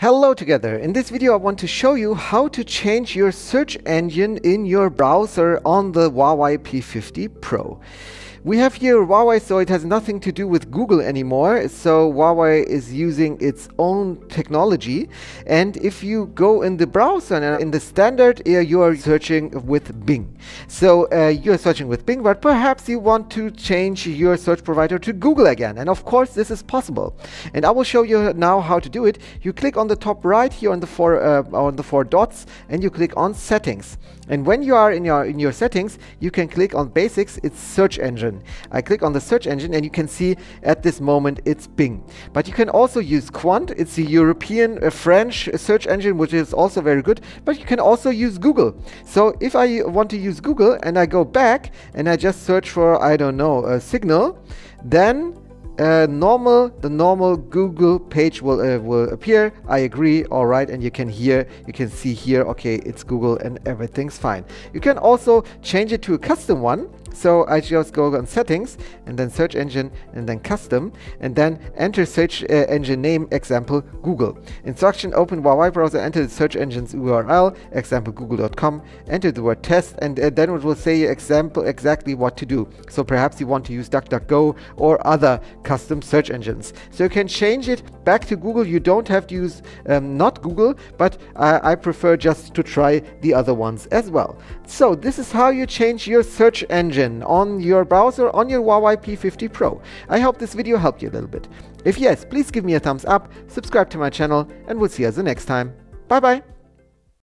Hello together. In this video I want to show you how to change your search engine in your browser on the Huawei P50 Pro. We have here Huawei, so it has nothing to do with Google anymore. So Huawei is using its own technology, and if you go in the browser and in the standard, you are searching with Bing. So you're searching with Bing, but perhaps you want to change your search provider to Google again, and of course this is possible. And I will show you now how to do it. You click on the top right here on the four dots, and you click on Settings. And when you are in your settings, you can click on Basics. It's search engine. I click on the search engine, and you can see at this moment it's Bing. But you can also use Qwant. It's a European, French search engine, which is also very good. But you can also use Google. So if I want to use Google and I go back and I just search for, I don't know, a signal, then the normal Google page will appear. I agree, all right, and you can see here, okay, it's Google and everything's fine. You can also change it to a custom one. So I just go on Settings and then Search Engine and then Custom and then enter search engine name, example Google. Instruction: open Huawei browser, enter the search engine's URL, example google.com, enter the word test, and then it will say exactly what to do. So perhaps you want to use DuckDuckGo or other custom search engines. So you can change it back to Google. You don't have to use not Google, but I prefer just to try the other ones as well. So this is how you change your search engine on your browser on your Huawei P50 Pro. I hope this video helped you a little bit. If yes, please give me a thumbs up, subscribe to my channel, and we'll see you the next time. Bye bye!